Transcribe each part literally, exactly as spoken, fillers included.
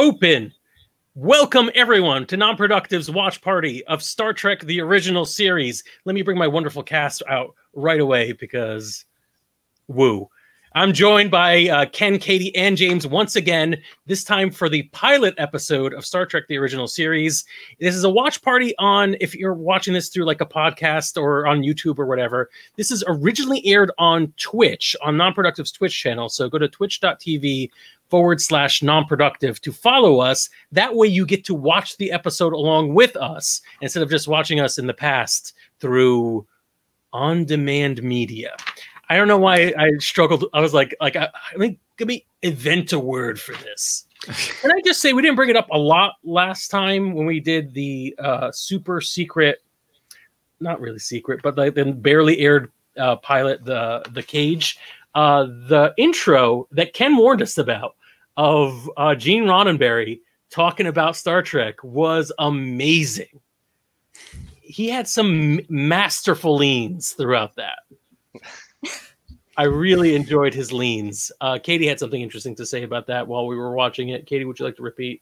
open. Welcome, everyone, to Nonproductive's watch party of Star Trek: The Original Series. Let me bring my wonderful cast out right away because, woo. I'm joined by uh, Ken, Katie, and James once again, this time for the pilot episode of Star Trek: The Original Series. This is a watch party on, if you're watching this through like a podcast or on YouTube or whatever, this is originally aired on Twitch, on Nonproductive's Twitch channel. So go to twitch.tv forward slash nonproductive to follow us. That way you get to watch the episode along with us instead of just watching us in the past through on-demand media. I don't know why I struggled. I was like, like I, I think give me invent a word for this. Can I just say we didn't bring it up a lot last time when we did the uh, super secret, not really secret, but like the barely aired uh, pilot, the the Cage, uh, the intro that Ken warned us about of uh, Gene Roddenberry talking about Star Trek was amazing. He had some masterful leans throughout that. I really enjoyed his leans. Uh, Katie had something interesting to say about that while we were watching it. Katie, would you like to repeat?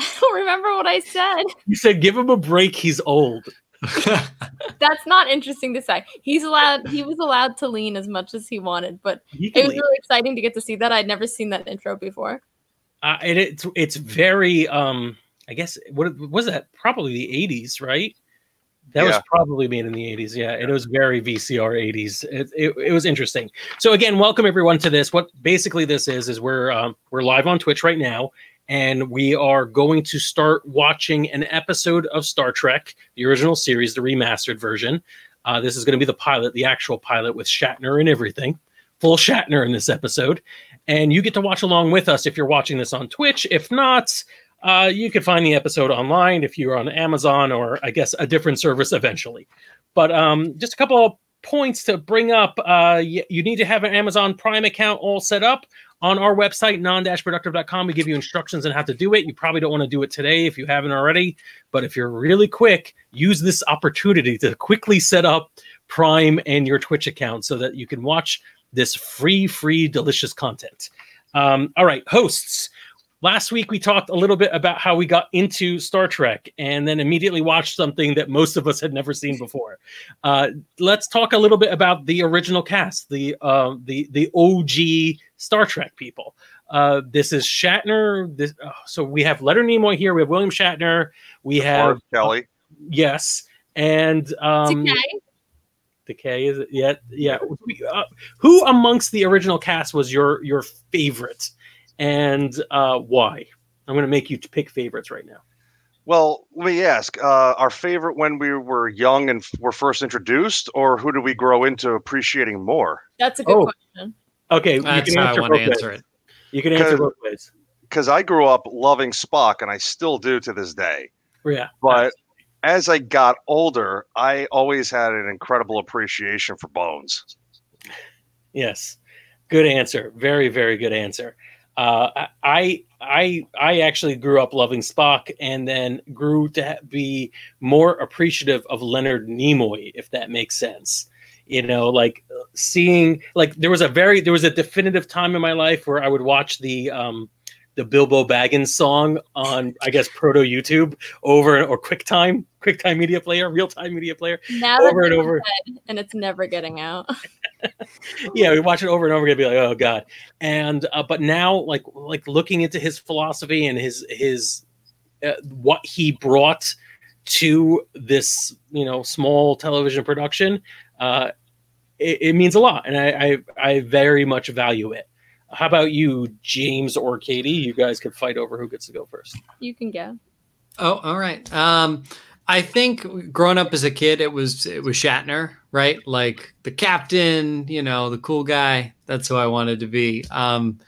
I don't remember what I said. You said, give him a break. He's old. That's not interesting to say. He's allowed. He was allowed to lean as much as he wanted, but he it was lean. Really exciting to get to see that. I'd never seen that intro before. Uh, and it's, it's very, um, I guess, what was that? Probably the eighties, right? That yeah. was probably made in the eighties, yeah. It was very V C R eighties. It, it, it was interesting. So again, welcome everyone to this. What basically this is is we're um, we're live on Twitch right now, and we are going to start watching an episode of Star Trek, the original series, the remastered version. Uh, this is going to be the pilot, the actual pilot with Shatner and everything. Full Shatner in this episode, and you get to watch along with us if you're watching this on Twitch. If not, Uh, you can find the episode online if you're on Amazon or, I guess, a different service eventually. But um, just a couple of points to bring up. Uh, you, you need to have an Amazon Prime account all set up. On our website, non dash productive dot com, we give you instructions on how to do it. You probably don't want to do it today if you haven't already. But if you're really quick, use this opportunity to quickly set up Prime and your Twitch account so that you can watch this free, free, delicious content. Um, all right, hosts. Last week, we talked a little bit about how we got into Star Trek and then immediately watched something that most of us had never seen before. Uh, let's talk a little bit about the original cast, the uh, the the O G Star Trek people. Uh, this is Shatner. This, oh, so we have Leonard Nimoy here. We have William Shatner. We have Kelly. Yes. And um, Takei. Takei, is it? Yeah. Yeah. Uh, who amongst the original cast was your, your favorite? And uh, why? I'm going to make you pick favorites right now. Well, let me ask, uh, our favorite when we were young and were first introduced, or who do we grow into appreciating more? That's a good oh. question. Okay, That's you can answer, I both answer ways. It. You can answer both ways. Because I grew up loving Spock, and I still do to this day. Yeah. But absolutely. As I got older, I always had an incredible appreciation for Bones. Yes. Good answer. Very, very good answer. Uh, I, I, I actually grew up loving Spock and then grew to be more appreciative of Leonard Nimoy, if that makes sense. You know, like seeing, like there was a very, there was a definitive time in my life where I would watch the, um, the Bilbo Baggins song on, I guess, proto YouTube over or QuickTime, QuickTime Media Player, real time media player now over and over. Dead, and it's never getting out. Yeah. We watch it over and over again, be like, oh God. And, uh, but now like, like looking into his philosophy and his, his, uh, what he brought to this, you know, small television production, uh, it, it means a lot. And I, I, I very much value it. How about you, James or Katie? You guys could fight over who gets to go first. You can go. Oh, all right. Um, I think growing up as a kid, it was it was Shatner, right? Like the captain, you know, the cool guy. That's who I wanted to be. Um,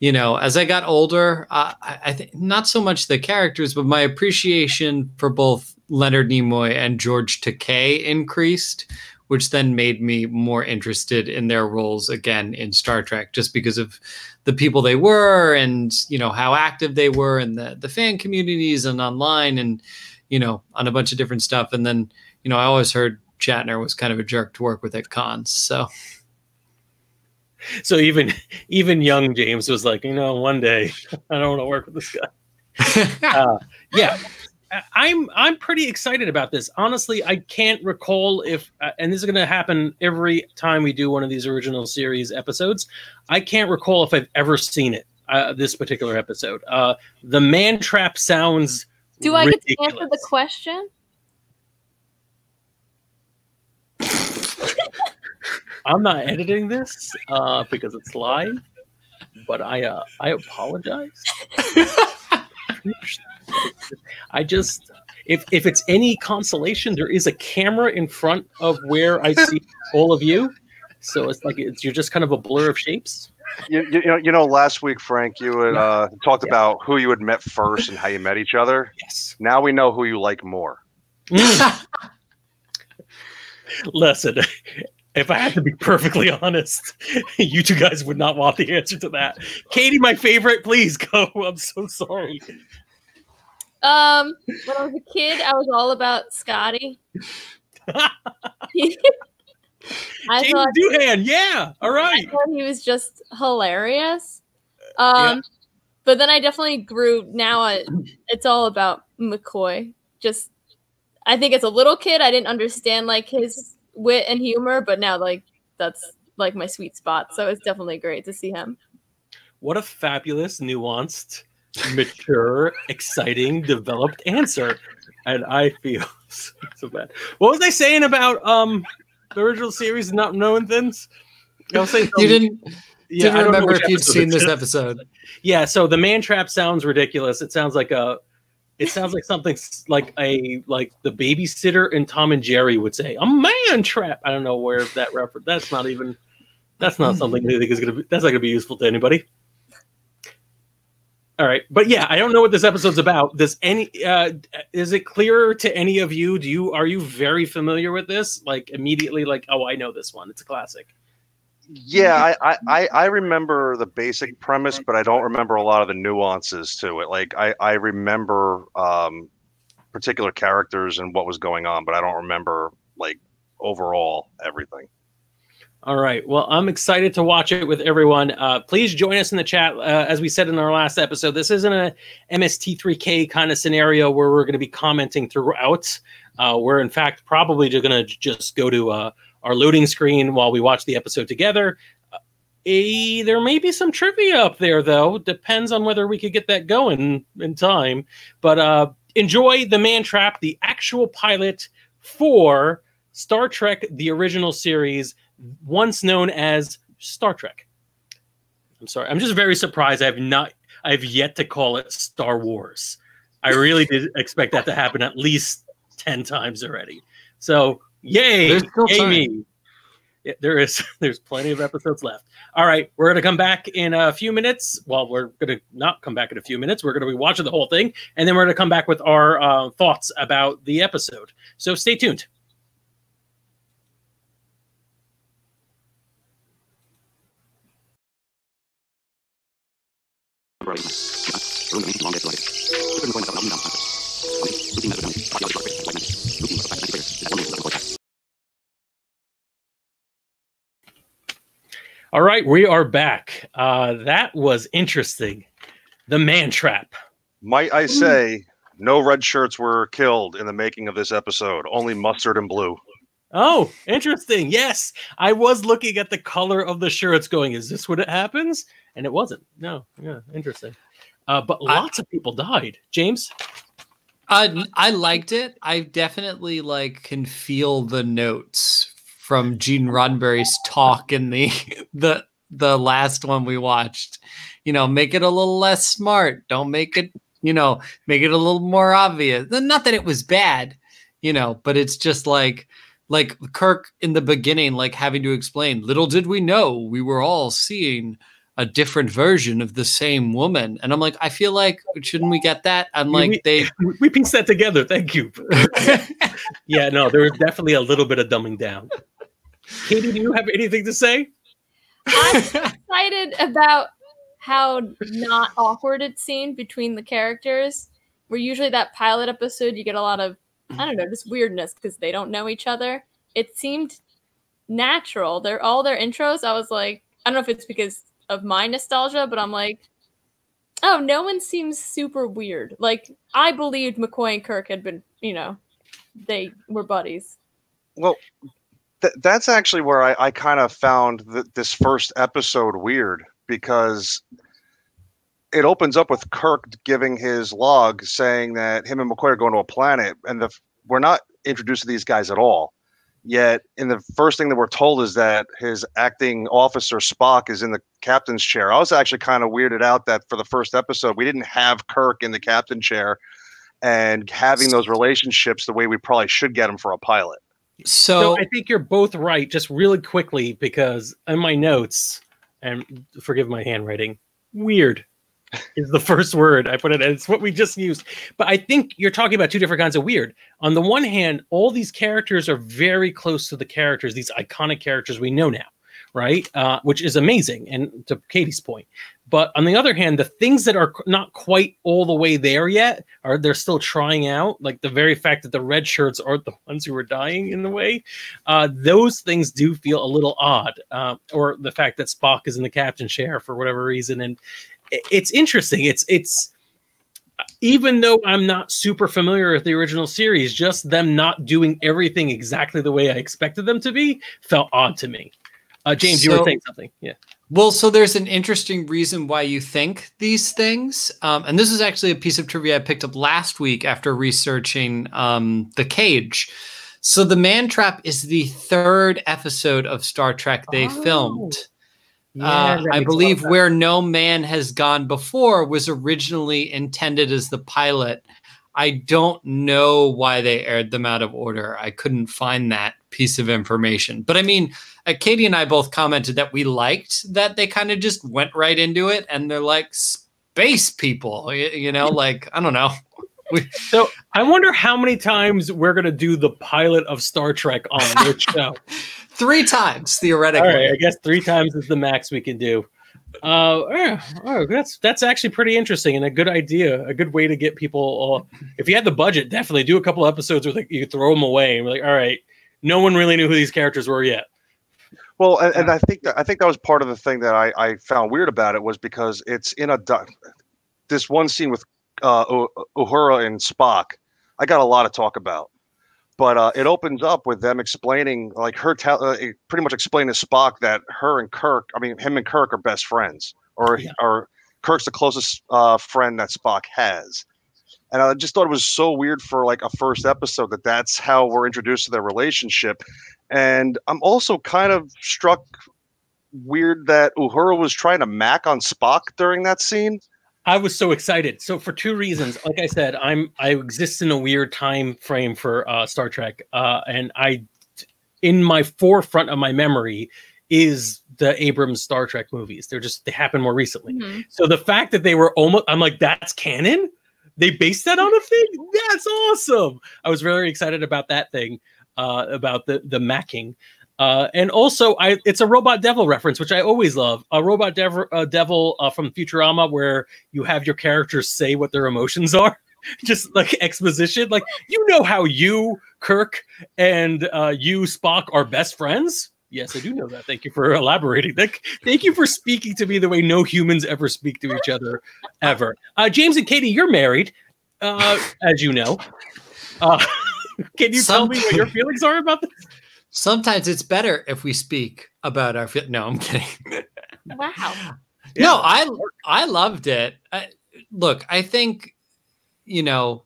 you know, as I got older, uh, I, I think not so much the characters, but my appreciation for both Leonard Nimoy and George Takei increased, which then made me more interested in their roles again in Star Trek, just because of the people they were and, you know, how active they were and the, the fan communities and online and, you know, on a bunch of different stuff. And then, you know, I always heard Shatner was kind of a jerk to work with at cons. So, so even, even young James was like, you know, one day I don't want to work with this guy. uh, yeah, I'm I'm pretty excited about this. Honestly, I can't recall if, uh, and this is going to happen every time we do one of these original series episodes, I can't recall if I've ever seen it, uh, this particular episode. Uh, the Man Trap sounds Do ridiculous. I get to answer the question? I'm not editing this uh, because it's live, but I uh, I apologize. I just, if if it's any consolation, there is a camera in front of where I see all of you, so it's like it's, you're just kind of a blur of shapes. You you know, you know last week, Frank, you had uh, talked yeah. about who you had met first and how you met each other. Yes. Now we know who you like more. Listen, if I had to be perfectly honest, you two guys would not want the answer to that. Katie, my favorite, please go. I'm so sorry. Um, when I was a kid, I was all about Scotty. I James thought Doohan, yeah, all right. I thought he was just hilarious. Um, yeah. But then I definitely grew. Now I, it's all about McCoy. Just, I think as a little kid, I didn't understand like his wit and humor, but now like that's like my sweet spot. So it's definitely great to see him. What a fabulous, nuanced, mature, exciting, developed answer, and I feel so, so bad. What was I saying about um the original series and not knowing things? I was saying, you didn't, yeah, didn't remember if you'd seen this episode. Yeah, so the Man Trap sounds ridiculous. It sounds like a, it sounds like something like a like the babysitter in Tom and Jerry would say, a man trap. I don't know where that reference. That's not even. That's not something I think is gonna be. That's not gonna be useful to anybody. All right, but yeah, I don't know what this episode's about. Does any uh, is it clearer to any of you? Do you are you very familiar with this? Like immediately, like oh, I know this one. It's a classic. Yeah, I I, I remember the basic premise, but I don't remember a lot of the nuances to it. Like I I remember um, particular characters and what was going on, but I don't remember like overall everything. All right. Well, I'm excited to watch it with everyone. Uh, please join us in the chat. Uh, as we said in our last episode, this isn't a M S T three K kind of scenario where we're going to be commenting throughout. Uh, we're, in fact, probably just going to just go to uh, our loading screen while we watch the episode together. Uh, a, there may be some trivia up there, though. Depends on whether we could get that going in time. But uh, enjoy The Man Trap, the actual pilot for Star Trek, the original series, once known as Star Trek. I'm sorry. I'm just very surprised. I've not, I've yet to call it Star Wars. I really did expect that to happen at least ten times already. So yay, yay me. Yeah, there is, there's plenty of episodes left. All right. We're going to come back in a few minutes. Well, we're going to not come back in a few minutes. We're going to be watching the whole thing. And then we're going to come back with our uh, thoughts about the episode. So stay tuned. All right, we are back. Uh, that was interesting. The Man Trap. Might I say, no red shirts were killed in the making of this episode, only mustard and blue. Oh, interesting. Yes, I was looking at the color of the shirts going, is this what it happens? And it wasn't. No. Yeah. Interesting. Uh, but lots I, of people died. James? I, I liked it. I definitely like can feel the notes from Gene Roddenberry's talk in the, the, the last one we watched. You know, make it a little less smart. Don't make it, you know, make it a little more obvious. Not that it was bad, you know, but it's just like, like Kirk in the beginning, like having to explain, little did we know we were all seeing a different version of the same woman. And I'm like, I feel like, shouldn't we get that? I'm like, we, they... We pieced that together. Thank you. Yeah, no, there was definitely a little bit of dumbing down. Katie, do you have anything to say? I'm excited about how not awkward it seemed between the characters. Where usually that pilot episode, you get a lot of, I don't know, just weirdness because they don't know each other. It seemed natural. They're all their intros. I was like, I don't know if it's because of my nostalgia, but I'm like, oh, no one seems super weird. Like, I believed McCoy and Kirk had been, you know, they were buddies. Well, th that's actually where I, I kind of found th this first episode weird, because it opens up with Kirk giving his log saying that him and McCoy are going to a planet, and the, we're not introduced to these guys at all. Yet, in the first thing that we're told is that his acting officer, Spock, is in the captain's chair. I was actually kind of weirded out that for the first episode, we didn't have Kirk in the captain's chair and having those relationships the way we probably should get them for a pilot. So, so I think you're both right, just really quickly, because in my notes, and forgive my handwriting, weird is the first word I put it. It's what we just used. But I think you're talking about two different kinds of weird. On the one hand, all these characters are very close to the characters, these iconic characters we know now, right? Uh, which is amazing, and to Katie's point. But on the other hand, the things that are not quite all the way there yet, are they're still trying out, like the very fact that the red shirts aren't the ones who are dying in the way. Uh, those things do feel a little odd. Uh, or the fact that Spock is in the captain's chair for whatever reason, and it's interesting. It's it's even though I'm not super familiar with the original series, just them not doing everything exactly the way I expected them to be felt odd to me. Uh, James, so, you were saying something. Yeah. Well, so there's an interesting reason why you think these things. Um, and this is actually a piece of trivia I picked up last week after researching um, The Cage. So The Man Trap is the third episode of Star Trek they oh. filmed. Uh, yeah, I believe Where No Man Has Gone Before was originally intended as the pilot. I don't know why they aired them out of order. I couldn't find that piece of information. But I mean, uh, Katie and I both commented that we liked that they kind of just went right into it, and they're like space people, you, you know, like, I don't know. We, so I wonder how many times we're going to do the pilot of Star Trek on which show. Three times, theoretically. All right, I guess three times is the max we can do. Uh, oh, oh, that's that's actually pretty interesting and a good idea, a good way to get people. All, if you had the budget, definitely do a couple episodes where like, you throw them away and we're like, all right, no one really knew who these characters were yet. Well, and, and I think that, I think that was part of the thing that I, I found weird about it was because it's in a this one scene with uh, Uhura and Spock. I got a lot to talk about. But uh, it opens up with them explaining, like her, t uh, pretty much explaining to Spock that her and Kirk, I mean, him and Kirk are best friends, or yeah. or Kirk's the closest uh, friend that Spock has. And I just thought it was so weird for like a first episode that that's how we're introduced to their relationship. And I'm also kind of struck weird that Uhura was trying to mack on Spock during that scene. I was so excited. So for two reasons, like I said, I'm I exist in a weird time frame for uh, Star Trek, uh, and I, in my forefront of my memory, is the Abrams Star Trek movies. They're just they happened more recently. Mm-hmm. So the fact that they were almost, I'm like, that's canon. They based that on a thing. That's awesome. I was really excited about that thing, uh, about the the macking. Uh, and also, I, it's a Robot Devil reference, which I always love. A Robot Dev uh, Devil uh, from Futurama, where you have your characters say what their emotions are. Just like exposition. Like, you know how you, Kirk, and uh, you, Spock, are best friends? Yes, I do know that. Thank you for elaborating. Like, thank you for speaking to me the way no humans ever speak to each other, ever. Uh, James and Katie, you're married, uh, as you know. Uh, can you Some tell me what your feelings are about this? Sometimes it's better if we speak about our. No, I'm kidding. Wow. Yeah. No, I I loved it. I, look, I think, you know,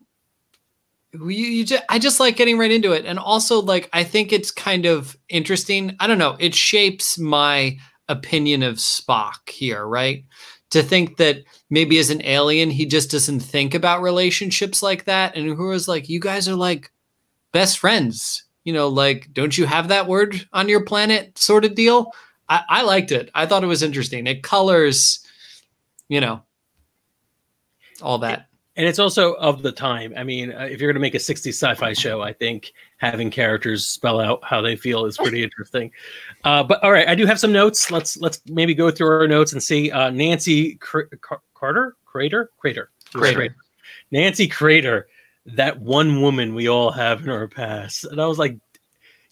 you, you just, I just like getting right into it, and also like I think it's kind of interesting. I don't know. It shapes my opinion of Spock here, right? To think that maybe as an alien, he just doesn't think about relationships like that, and Uhura's like, you guys are like best friends. You know, like, don't you have that word on your planet sort of deal? I, I liked it. I thought it was interesting. It colors, you know, all that. And it's also of the time. I mean, if you're going to make a sixties sci-fi show, I think having characters spell out how they feel is pretty interesting. Uh, but all right, I do have some notes. Let's let's maybe go through our notes and see. Uh, Nancy Cr Carter? Crater? Crater. Crater. Crater. Nancy Crater. That one woman we all have in our past. And I was like,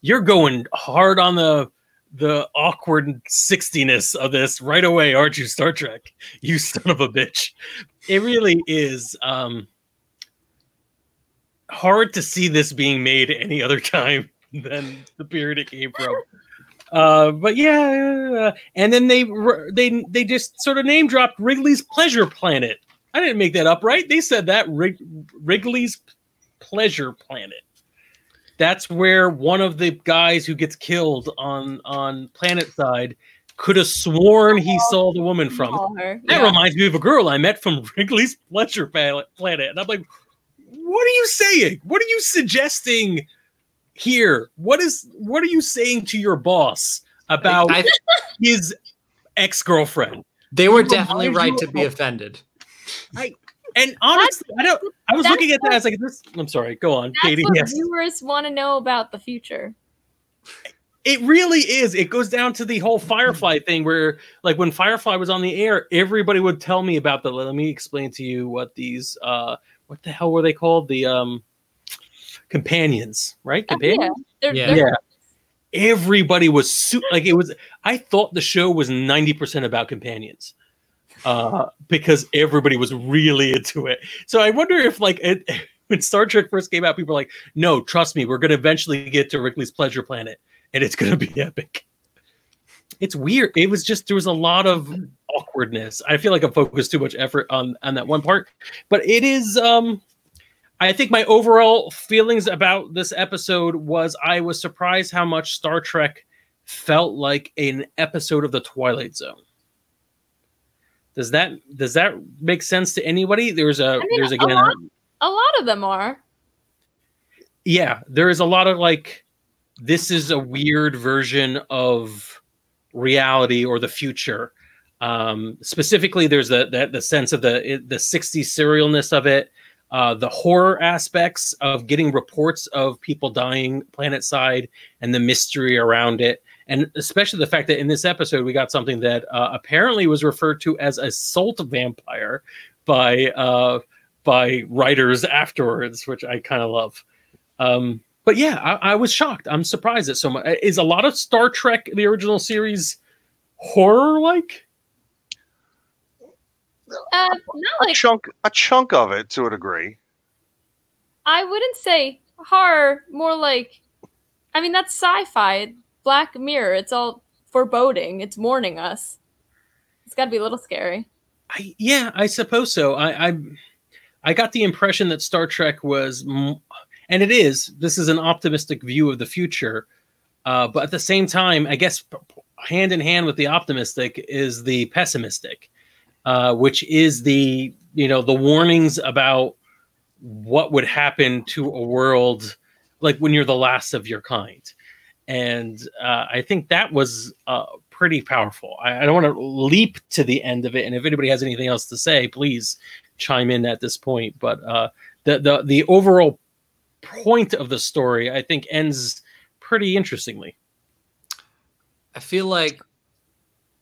you're going hard on the the awkward sixtiness of this right away, aren't you, Star Trek? You son of a bitch. It really is um, hard to see this being made any other time than the period it came from. Uh, but yeah, and then they they they just sort of name dropped Wrigley's Pleasure Planet. I didn't make that up, right? They said that Rig Wrigley's Pleasure Planet. That's where one of the guys who gets killed on on Planetside could have sworn he saw the woman from. Her. That yeah. reminds me of a girl I met from Wrigley's Pleasure Planet, and I'm like, what are you saying? What are you suggesting here? What is what are you saying to your boss about I, I, his ex-girlfriend? They were definitely right to be offended. I and honestly, that's, I don't. I was looking at that. What, I was like, "This." I'm sorry. Go on, that's Katie. What yes. Viewers want to know about the future. It really is. It goes down to the whole Firefly thing, where, like, when Firefly was on the air, everybody would tell me about the. Let me explain to you what these. Uh, what the hell were they called? The um, companions, right? Companions. Oh, yeah. They're, yeah. They're, yeah. Everybody was su like it was. I thought the show was ninety percent about companions. Uh, because everybody was really into it. So I wonder if, like, it, when Star Trek first came out, people were like, no, trust me, we're going to eventually get to Wrigley's Pleasure Planet, and it's going to be epic. It's weird. It was just, there was a lot of awkwardness. I feel like I focused too much effort on, on that one part. But it is, um, I think my overall feelings about this episode was I was surprised how much Star Trek felt like an episode of The Twilight Zone. Does that does that make sense to anybody? There's a I mean, there's again a lot, a lot of them are. Yeah, there is a lot of like, this is a weird version of reality or the future. Um, specifically, there's the, the the sense of the the sixties serialness of it, uh, the horror aspects of getting reports of people dying Planetside, and the mystery around it. And especially the fact that in this episode, we got something that uh, apparently was referred to as a salt vampire by uh, by writers afterwards, which I kind of love. Um, but yeah, I, I was shocked. I'm surprised at so much. Is a lot of Star Trek, the original series, horror-like? Uh, not like a chunk, a chunk of it, to a degree. I wouldn't say horror, more like, I mean, that's sci-fi. Black Mirror, it's all foreboding. It's warning us. It's got to be a little scary. I, yeah, I suppose so. I, I I got the impression that Star Trek was, and it is, this is an optimistic view of the future. Uh, but at the same time, I guess hand in hand with the optimistic is the pessimistic, uh, which is the, you know, the warnings about what would happen to a world like when you're the last of your kind. And uh, I think that was uh, pretty powerful. I, I don't want to leap to the end of it. And if anybody has anything else to say, please chime in at this point. But uh, the, the, the overall point of the story, I think, ends pretty interestingly. I feel like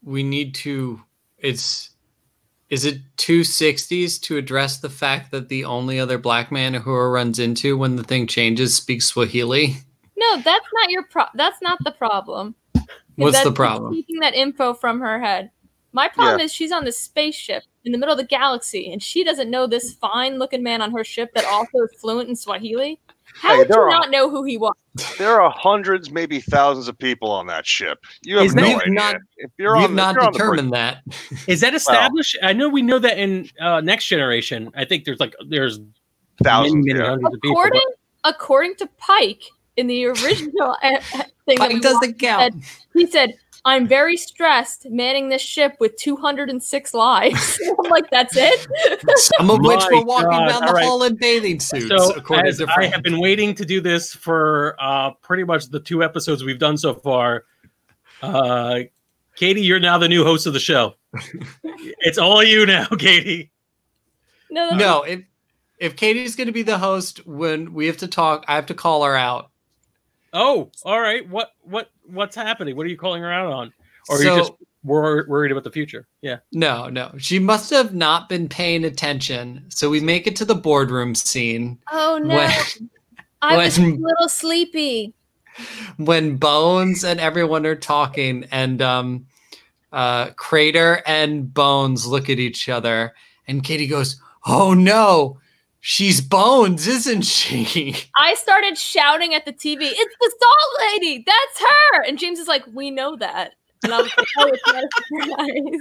we need to, it's, is it two sixties to address the fact that the only other black man Uhura runs into when the thing changes speaks Swahili? No, that's not your pro. That's not the problem. What's the problem? Taking that info from her head. My problem yeah. is she's on this spaceship in the middle of the galaxy, and she doesn't know this fine-looking man on her ship that also is fluent in Swahili. How hey, would you are, not know who he was? There are hundreds, maybe thousands of people on that ship. You have is no idea. Not, if you're on, not if you're determined on the that. Is that established? Well, I know we know that in uh, Next Generation. I think there's like there's thousands, many, many yeah. hundreds according, of people. According to Pike. In the original thing that we doesn't count. Said, he said, I'm very stressed manning this ship with two hundred six lives. I'm like, that's it? Some of which were walking God. down All the right. hall in bathing suits. So as to I have been waiting to do this for uh, pretty much the two episodes we've done so far. Uh, Katie, you're now the new host of the show. It's all you now, Katie. No, no. no it, if Katie's going to be the host when we have to talk, I have to call her out. Oh, all right. What what what's happening? What are you calling her out on? Or are so, you just wor worried about the future? Yeah. No, no. She must have not been paying attention. So we make it to the boardroom scene. Oh no. When, I was when, a little sleepy. when Bones and everyone are talking, and um, uh, Crater and Bones look at each other, and Katie goes, "Oh no, she's Bones, isn't she?" I started shouting at the T V, "It's the Salt Lady, that's her!" And James is like, "We know that." And I was like, "Oh, it's not a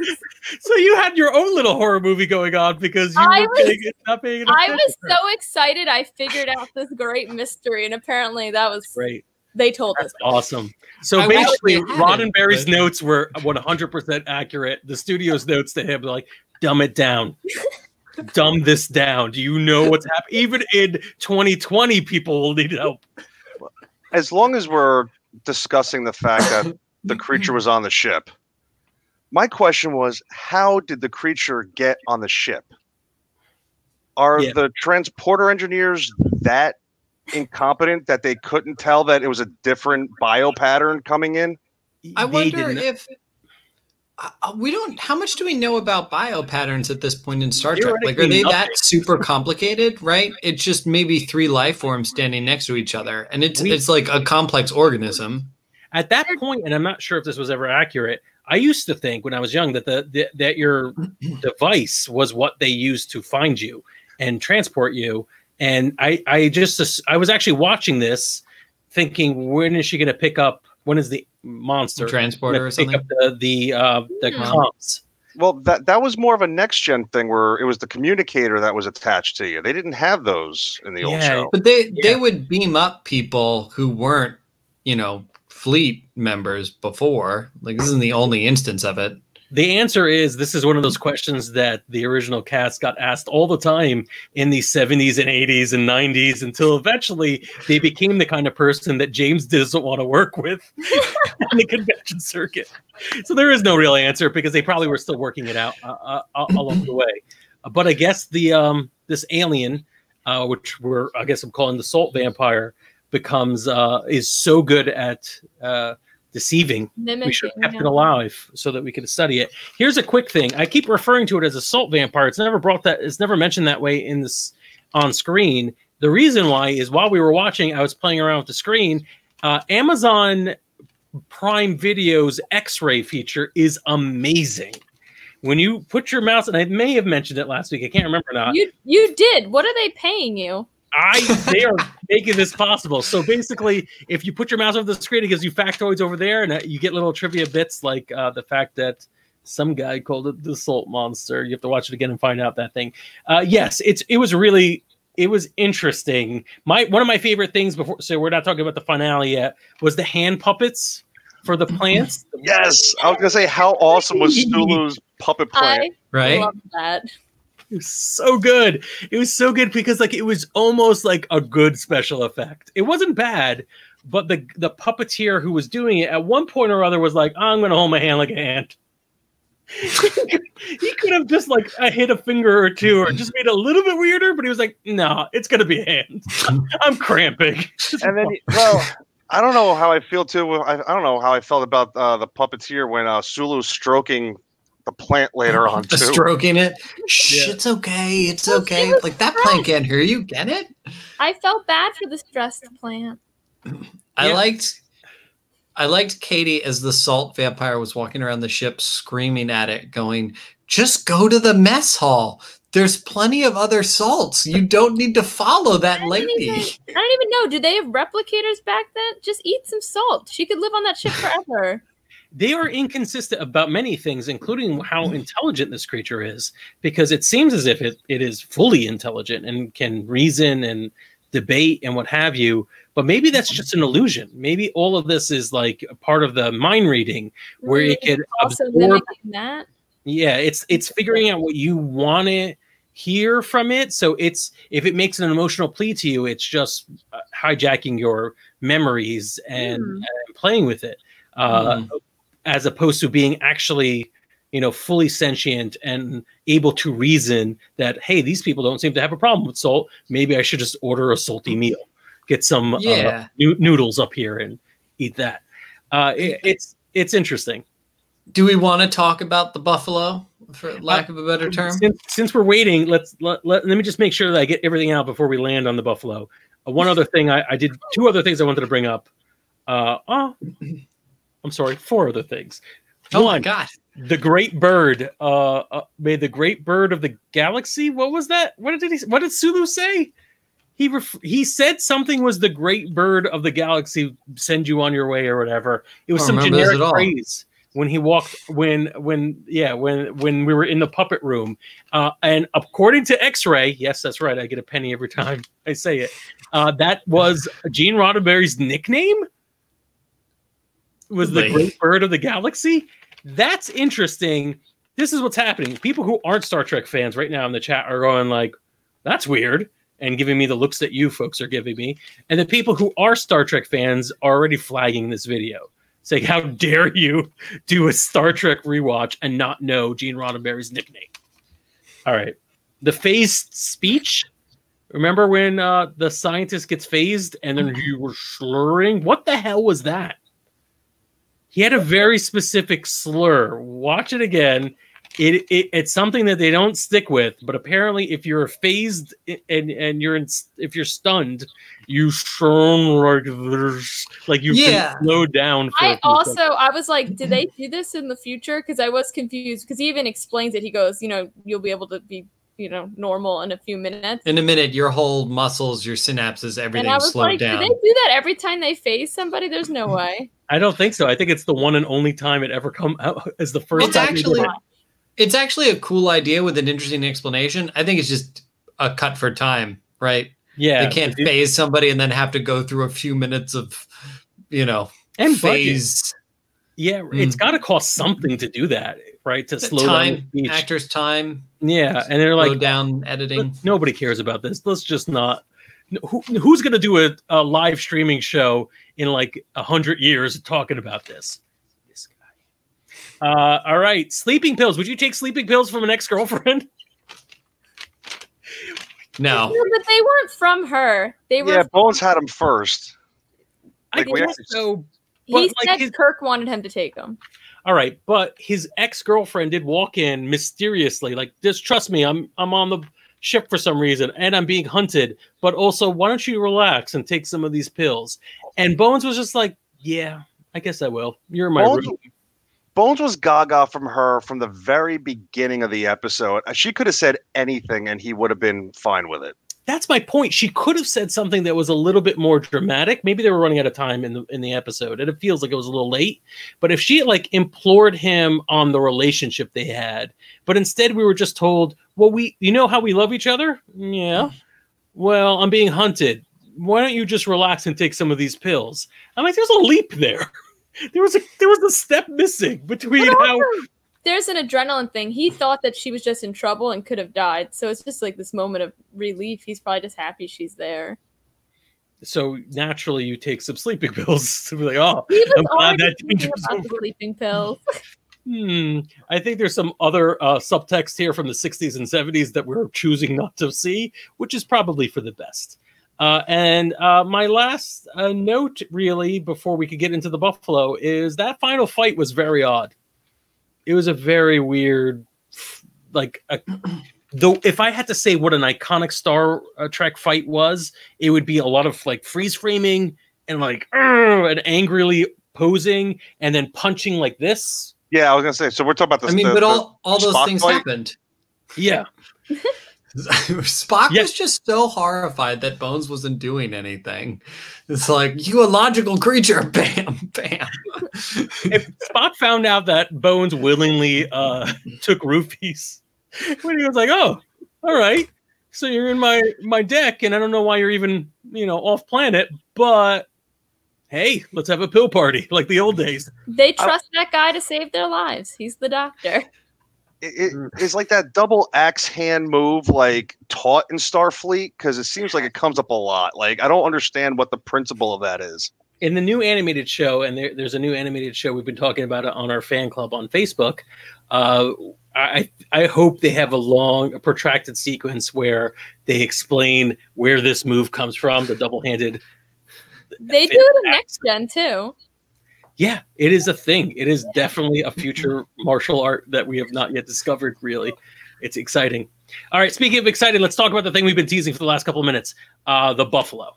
surprise." So you had your own little horror movie going on because you I were was, paying, not paying enough I was so her. excited I figured out this great mystery, and apparently that was great. They told That's us. Awesome. So I basically, Roddenberry's notes were one hundred percent accurate. The studio's notes to him were like, dumb it down. Dumb this down. Do you know what's happening? Even in twenty twenty, people will need help. As long as we're discussing the fact that the creature was on the ship, my question was, how did the creature get on the ship? Are yeah. the transporter engineers that incompetent that they couldn't tell that it was a different bio pattern coming in? I wonder if uh, we don't. How much do we know about bio patterns at this point in Star Trek? Like, are they that super complicated? Right? It's just maybe three life forms standing next to each other, and it's it's like a complex organism. At that point, and I'm not sure if this was ever accurate. I used to think when I was young that the, the that your device was what they used to find you and transport you. And I, I just, I was actually watching this thinking, when is she going to pick up, when is the monster transporter or something? Pick up the, the, uh, the yeah. comms. Well, that, that was more of a next gen thing where it was the communicator that was attached to you. They didn't have those in the yeah, old show. But they, yeah. they would beam up people who weren't, you know, fleet members before. Like, this isn't the only instance of it. The answer is, this is one of those questions that the original cast got asked all the time in the seventies and eighties and nineties until eventually they became the kind of person that James doesn't want to work with in the convention circuit. So there is no real answer because they probably were still working it out uh, uh, along the way. But I guess the um, this alien, uh, which we're I guess I'm calling the salt vampire, becomes uh, is so good at uh, deceiving. Mimicking, we should have kept yeah. it alive so that we could study it. Here's a quick thing. I keep referring to it as a salt vampire. It's never brought that. It's never mentioned that way in this on screen. The reason why is while we were watching, I was playing around with the screen. Uh, Amazon Prime Video's X-ray feature is amazing. When you put your mouse, and I may have mentioned it last week. I can't remember now. You you did. What are they paying you? I, they are making this possible. So basically, if you put your mouse over the screen, it gives you factoids over there, and you get little trivia bits like uh, the fact that some guy called it the salt monster. You have to watch it again and find out that thing. Uh, yes, it's it was really it was interesting. My one of my favorite things before, so we're not talking about the finale yet, was the hand puppets for the plants. Yes, I was gonna say, how awesome was Sulu's puppet plant? I right, love that. It was so good. It was so good because like it was almost like a good special effect. It wasn't bad, but the the puppeteer who was doing it at one point or other was like, "I'm going to hold my hand like a hand." He could have just like I hit a finger or two or just made it a little bit weirder, but he was like, "No, nah, it's going to be a hand. I'm cramping." And then, well, I don't know how I feel too. I, I don't know how I felt about uh, the puppeteer when uh, Sulu's stroking the plant later on too. Stroking it. Shh, yeah. It's okay. It's well, okay. Like that stressed. Plant can't hear you. Get it? I felt bad for the stressed plant. I yeah. liked I liked Katie as the salt vampire was walking around the ship screaming at it, going, "Just go to the mess hall. There's plenty of other salts. You don't need to follow that lady." Even, I don't even know. Do they have replicators back then? Just eat some salt. She could live on that ship forever. They are inconsistent about many things, including how intelligent this creature is, because it seems as if it, it is fully intelligent and can reason and debate and what have you. But maybe that's just an illusion. Maybe all of this is like a part of the mind reading where it can also absorb that. Yeah, it's it's figuring out what you want to hear from it. So it's if it makes an emotional plea to you, it's just hijacking your memories and, mm. and playing with it. Uh, mm. as opposed to being actually, you know, fully sentient and able to reason that, hey, these people don't seem to have a problem with salt. Maybe I should just order a salty meal, get some yeah. uh, no noodles up here and eat that. Uh, it, it's it's interesting. Do we want to talk about the buffalo, for lack uh, of a better term? Since, since we're waiting, let's let, let, let me just make sure that I get everything out before we land on the buffalo. Uh, one other thing I, I did, two other things I wanted to bring up. Uh, oh, I'm sorry, four other things. Oh my God. The Great Bird. Uh, uh, may the Great Bird of the Galaxy. What was that? What did he? What did Sulu say? He ref he said something was the Great Bird of the Galaxy send you on your way or whatever. It was some generic phrase when he walked when when yeah when when we were in the puppet room. Uh, and according to X-Ray, yes, that's right. I get a penny every time I say it. Uh, that was Gene Roddenberry's nickname. Was the Great Bird of the Galaxy? That's interesting. This is what's happening. People who aren't Star Trek fans right now in the chat are going like, that's weird, and giving me the looks that you folks are giving me. And the people who are Star Trek fans are already flagging this video, saying, how dare you do a Star Trek rewatch and not know Gene Roddenberry's nickname? All right. The phased speech. Remember when uh, the scientist gets phased and then you were slurring? What the hell was that? He had a very specific slur. Watch it again. It, it it's something that they don't stick with, but apparently, if you're phased and and you're in, if you're stunned, you shone like this, like you've yeah. been slowed down. For I also seconds. I was like, did they do this in the future? Because I was confused. Because he even explains it. He goes, you know, you'll be able to be, you know, normal in a few minutes. In a minute, your whole muscles, your synapses, everything slowed like, down. Do they do that every time they phase somebody? There's no way. I don't think so. I think it's the one and only time it ever come out as the first. It's time actually, it it's actually a cool idea with an interesting explanation. I think it's just a cut for time, right? Yeah, they can't phase you, somebody and then have to go through a few minutes of, you know, and phase. Yeah, mm. It's got to cost something to do that, right? To the slow time, down the actors' time. Yeah, and they're like down editing. Nobody cares about this. Let's just not. Who, who's going to do a, a live streaming show in like a hundred years talking about this? This guy. Uh, all right, sleeping pills. Would you take sleeping pills from an ex-girlfriend? No. No, but they weren't from her. They were. Yeah, Bones had them first. Like, I we actually, so. He said like his, Kirk wanted him to take them. All right, but his ex-girlfriend did walk in mysteriously, like, just trust me, I'm I'm on the ship for some reason, and I'm being hunted, but also, why don't you relax and take some of these pills? And Bones was just like, yeah, I guess I will. You're my Bones, room. Bones was gaga from her from the very beginning of the episode. She could have said anything, and he would have been fine with it. That's my point. She could have said something that was a little bit more dramatic. Maybe they were running out of time in the in the episode, and it feels like it was a little late. But if she like implored him on the relationship they had, but instead we were just told, "Well, we you know how we love each other? Yeah. Well, I'm being hunted. Why don't you just relax and take some of these pills?" I'm like, there's a leap there. There was a there was a step missing between how. There's an adrenaline thing. He thought that she was just in trouble and could have died. So it's just like this moment of relief. He's probably just happy she's there. So naturally, you take some sleeping pills to be like, oh, I'm glad that danger's over. Sleeping pills. hmm. I think there's some other uh, subtext here from the sixties and seventies that we're choosing not to see, which is probably for the best. Uh, and uh, my last uh, note, really, before we could get into the Buffalo, is that final fight was very odd. It was a very weird, like, a, though if I had to say what an iconic Star Trek fight was, it would be a lot of like freeze framing and like and angrily posing and then punching like this. Yeah, I was gonna say. So we're talking about this. I mean, the, but all all those Spock things fight? happened. Yeah, Spock yeah. was just so horrified that Bones wasn't doing anything. It's like, you illogical creature, bam, bam. If Spock found out that Bones willingly uh, took roofies, when he was like, "Oh, all right, so you're in my my deck, and I don't know why you're even you know off planet, but hey, let's have a pill party like the old days." They trust I that guy to save their lives. He's the doctor. It, it, it's like that double axe hand move, like taught in Starfleet, because it seems like it comes up a lot. Like I don't understand what the principle of that is. In the new animated show, and there, there's a new animated show we've been talking about it on our fan club on Facebook. Uh, I I hope they have a long, a protracted sequence where they explain where this move comes from. The double-handed. They do it in Next Gen too. Yeah, it is a thing. It is definitely a future martial art that we have not yet discovered. Really, it's exciting. All right, speaking of exciting, let's talk about the thing we've been teasing for the last couple of minutes: uh, the Buffalo.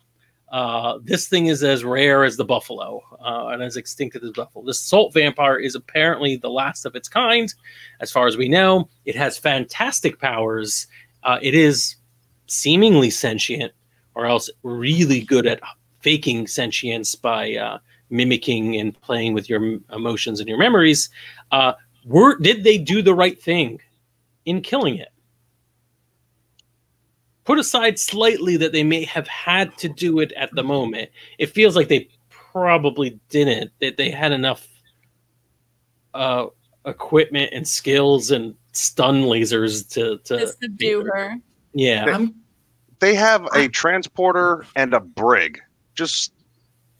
Uh, this thing is as rare as the buffalo uh, and as extinct as the buffalo. This salt vampire is apparently the last of its kind, as far as we know. It has fantastic powers. Uh, it is seemingly sentient, or else really good at faking sentience by uh, mimicking and playing with your emotions and your memories. Uh, were did they do the right thing in killing it? Put aside slightly that they may have had to do it at the moment. It feels like they probably didn't, that they had enough uh, equipment and skills and stun lasers to... to Just to do her. Yeah. They, I'm, they have a transporter and a brig. Just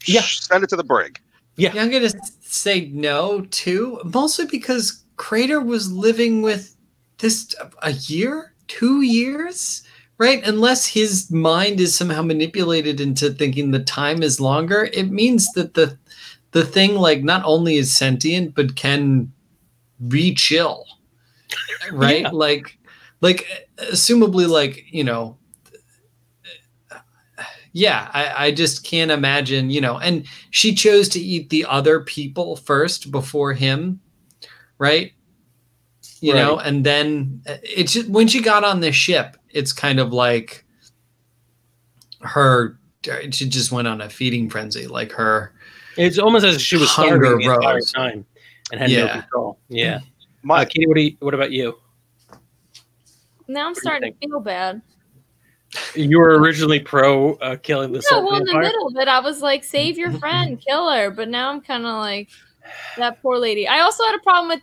yeah. send it to the brig. Yeah. yeah I'm going to say no, too. Mostly because Crater was living with this a year, two years... Right, unless his mind is somehow manipulated into thinking the time is longer, it means that the the thing like not only is sentient but can re-chill, right? Yeah. Like, like, assumably, like you know, yeah. I, I just can't imagine, you know. And she chose to eat the other people first before him, right? You right. know, and then it's just, when she got on the ship. It's kind of like her, she just went on a feeding frenzy, like her. It's almost as if she was starving the entire time and had yeah. no control. Yeah. My, uh, Katie, what, do you, what about you? Now I'm what starting to feel bad. You were originally pro uh, killing the salt vampire? No, well, in the middle of it, I was like, save your friend, kill her. But now I'm kind of like, that poor lady. I also had a problem with,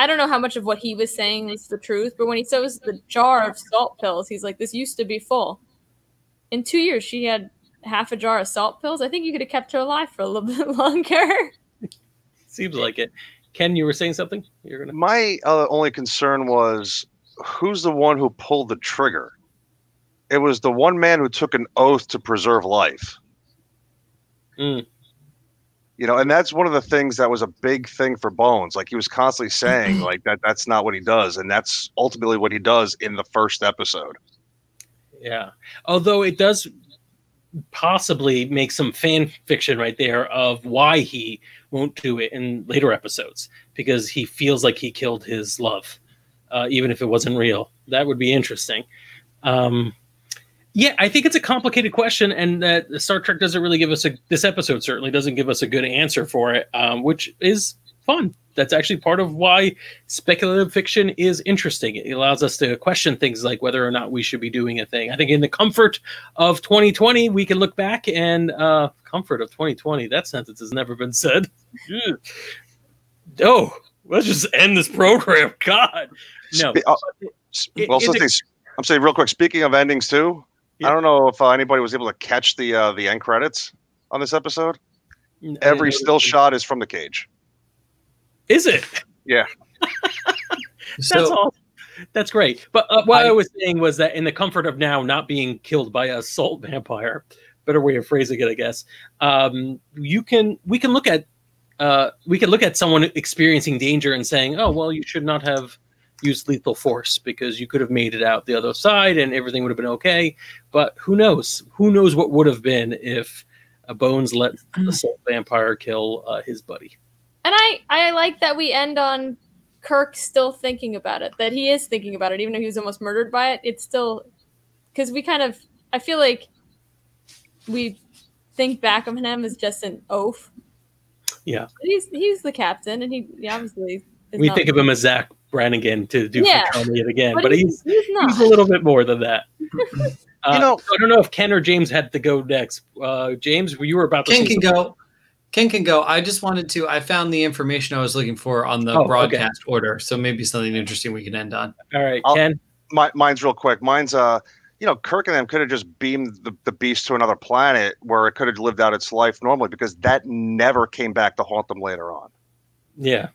I don't know how much of what he was saying is the truth, but when he shows the jar of salt pills, he's like, this used to be full. In two years, she had half a jar of salt pills. I think you could have kept her alive for a little bit longer. Seems like it. Ken, you were saying something? You're gonna... My uh, only concern was, who's the one who pulled the trigger? It was the one man who took an oath to preserve life. Mm. You know, and that's one of the things that was a big thing for Bones. Like, he was constantly saying, like, that that's not what he does. And that's ultimately what he does in the first episode. Yeah. Although it does possibly make some fan fiction right there of why he won't do it in later episodes. Because he feels like he killed his love, uh, even if it wasn't real. That would be interesting. Um Yeah, I think it's a complicated question, and that Star Trek doesn't really give us a, this episode certainly doesn't give us a good answer for it, um, which is fun. That's actually part of why speculative fiction is interesting. It allows us to question things like whether or not we should be doing a thing. I think in the comfort of twenty twenty, we can look back and uh, comfort of twenty twenty. That sentence has never been said. Oh, let's just end this program. God, no. Well, it, so a, I'm saying real quick. Speaking of endings, too. Yeah. I don't know if uh, anybody was able to catch the uh, the end credits on this episode. No, Every still shot is from The Cage. Is it? Yeah. That's so, all. That's great. But uh, what I, I was saying was that in the comfort of now, not being killed by a salt vampire, better way of phrasing it, I guess. Um, you can we can look at uh, we can look at someone experiencing danger and saying, oh well, you should not have used lethal force because you could have made it out the other side and everything would have been okay. But who knows? Who knows what would have been if a Bones let the salt vampire kill uh, his buddy. And I, I like that we end on Kirk still thinking about it, that he is thinking about it, even though he was almost murdered by it. It's still, because we kind of, I feel like we think back of him as just an oaf. Yeah. But he's, he's the captain and he, he obviously is We not think of him as Zach Brannigan to do yeah, it again, but, but he's, he's, he's a little bit more than that. Uh, you know, so I don't know if Ken or James had to go next. Uh, James, you were about to Ken can go. Ken can go. I just wanted to. I found the information I was looking for on the oh, broadcast okay. order, so maybe something interesting we can end on. All right, I'll, Ken. My, mine's real quick. Mine's uh, you know, Kirk and them could have just beamed the, the beast to another planet where it could have lived out its life normally, because that never came back to haunt them later on. Yeah.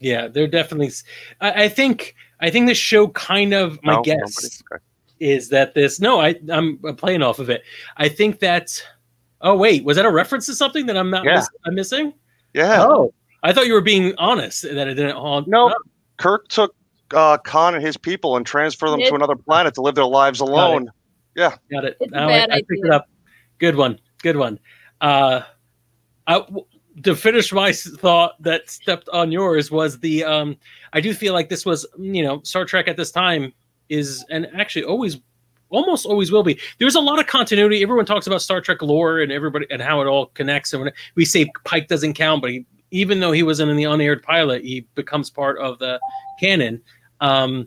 Yeah, they're definitely. I, I think. I think this show kind of. My no, guess okay. is that this. No, I. I'm playing off of it. I think that. Oh wait, was that a reference to something that I'm not? Yeah. Miss, I'm missing. Yeah. Oh, I thought you were being honest that it didn't haunt. No, no. Kirk took uh, Khan and his people and transferred them it, to another planet to live their lives alone. Got yeah. Got it. Now I, I picked it up. Good one. Good one. Uh, I, to finish my thought that stepped on yours was the, um, I do feel like this was, you know, Star Trek at this time is, and actually always, almost always will be. There's a lot of continuity. Everyone talks about Star Trek lore and everybody and how it all connects. And when we say Pike doesn't count, but he, even though he wasn't in the unaired pilot, he becomes part of the canon. Um,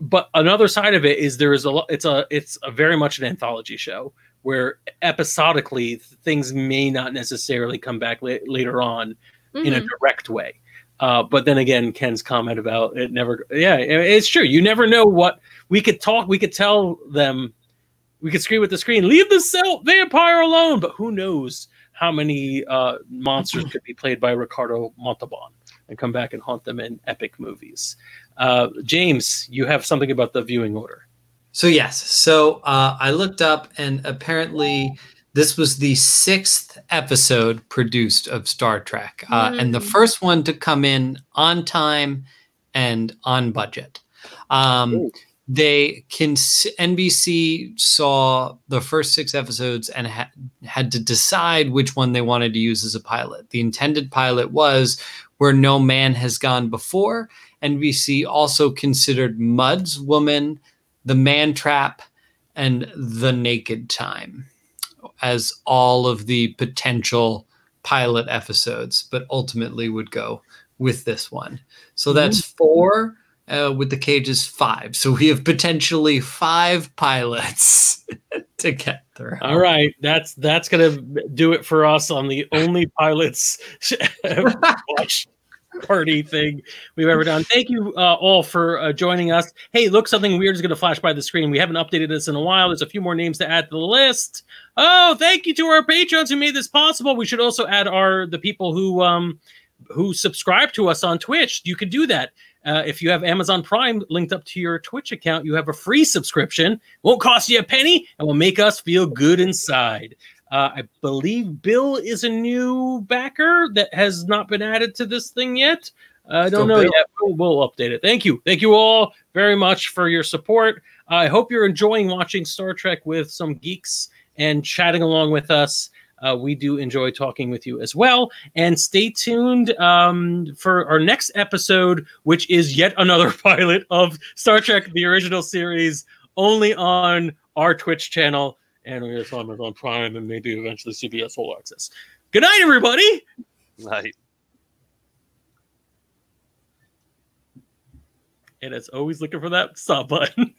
but another side of it is there is a lot, it's a, it's a very much an anthology show where episodically things may not necessarily come back la later on mm-hmm. in a direct way. Uh, but then again, Ken's comment about it never, yeah, it's true. You never know what we could talk. We could tell them, we could scream at the screen, leave the cell vampire alone. But who knows how many uh, monsters could be played by Ricardo Montalban and come back and haunt them in epic movies. Uh, James, you have something about the viewing order. So yes, so uh, I looked up, and apparently this was the sixth episode produced of Star Trek, uh, mm-hmm. and the first one to come in on time and on budget. Um, they can N B C saw the first six episodes and ha had to decide which one they wanted to use as a pilot. The intended pilot was Where No Man Has Gone Before. N B C also considered Mudd's Woman, The Man Trap, and The Naked Time as all of the potential pilot episodes, but ultimately would go with this one. So that's four, uh, with The Cage is five. So we have potentially five pilots to get through. All right. That's, that's going to do it for us on the only pilots watch party thing we've ever done. Thank you uh, all for uh, joining us. Hey, look, something weird is going to flash by the screen. We haven't updated this in a while. There's a few more names to add to the list. Oh, thank you to our patrons who made this possible. We should also add our the people who um who subscribe to us on Twitch. You could do that. Uh, if you have Amazon Prime linked up to your Twitch account, you have a free subscription. Won't cost you a penny and will make us feel good inside. Uh, I believe Bill is a new backer that has not been added to this thing yet. Uh, I don't know yet. We'll, we'll update it. Thank you. Thank you all very much for your support. Uh, I hope you're enjoying watching Star Trek with some geeks and chatting along with us. Uh, we do enjoy talking with you as well. And stay tuned um, for our next episode, which is yet another pilot of Star Trek: The Original Series, only on our Twitch channel. And we're on Amazon Prime, and maybe eventually C B S All Access. Good night, everybody. Night. And it's always looking for that sub button.